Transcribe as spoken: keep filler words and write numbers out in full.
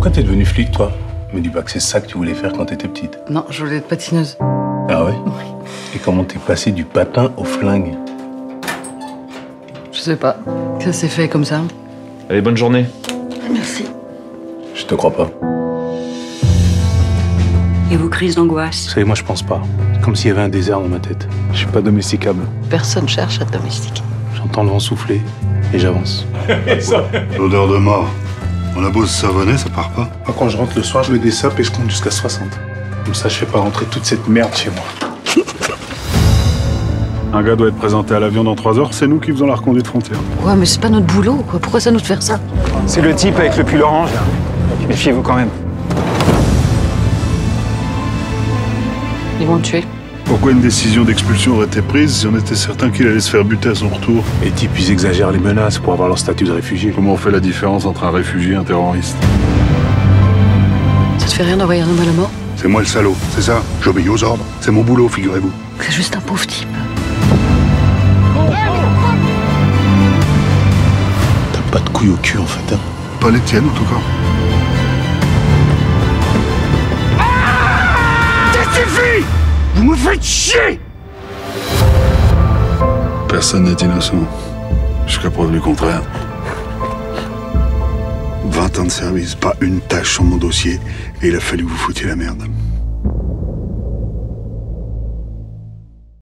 Pourquoi t'es devenue flic, toi? Me dis pas que c'est ça que tu voulais faire quand t'étais petite. Non, je voulais être patineuse. Ah ouais? Oui. Et comment t'es passée du patin au flingue? Je sais pas. Ça s'est fait comme ça. Allez, bonne journée. Merci. Je te crois pas. Et vos crises d'angoisse? Vous savez, moi je pense pas. Comme s'il y avait un désert dans ma tête. Je suis pas domesticable. Personne cherche à te domestiquer. J'entends le vent souffler et j'avance. L'odeur de mort. On a beau se savonner, ça part pas. Moi, quand je rentre le soir, je mets des sapes et je compte jusqu'à soixante. Comme ça, je fais pas rentrer toute cette merde chez moi. Un gars doit être présenté à l'avion dans trois heures, c'est nous qui faisons la reconduite frontière. Ouais, mais c'est pas notre boulot, quoi. Pourquoi ça nous de faire ça? C'est le type avec le pull orange, là. Méfiez-vous quand même. Ils vont le tuer. Pourquoi une décision d'expulsion aurait été prise si on était certain qu'il allait se faire buter à son retour? Les types, ils exagèrent les menaces pour avoir leur statut de réfugié. Comment on fait la différence entre un réfugié et un terroriste? Ça te fait rien d'envoyer un homme à la mort? C'est moi le salaud, c'est ça. J'obéis aux ordres. C'est mon boulot, figurez-vous. C'est juste un pauvre type. T'as pas de couilles au cul, en fait, hein? Pas les tiennes, en tout cas. Vous me faites chier! Personne n'est innocent. Jusqu'à preuve du contraire. vingt ans de service, pas une tâche sur mon dossier, et il a fallu que vous foutiez la merde.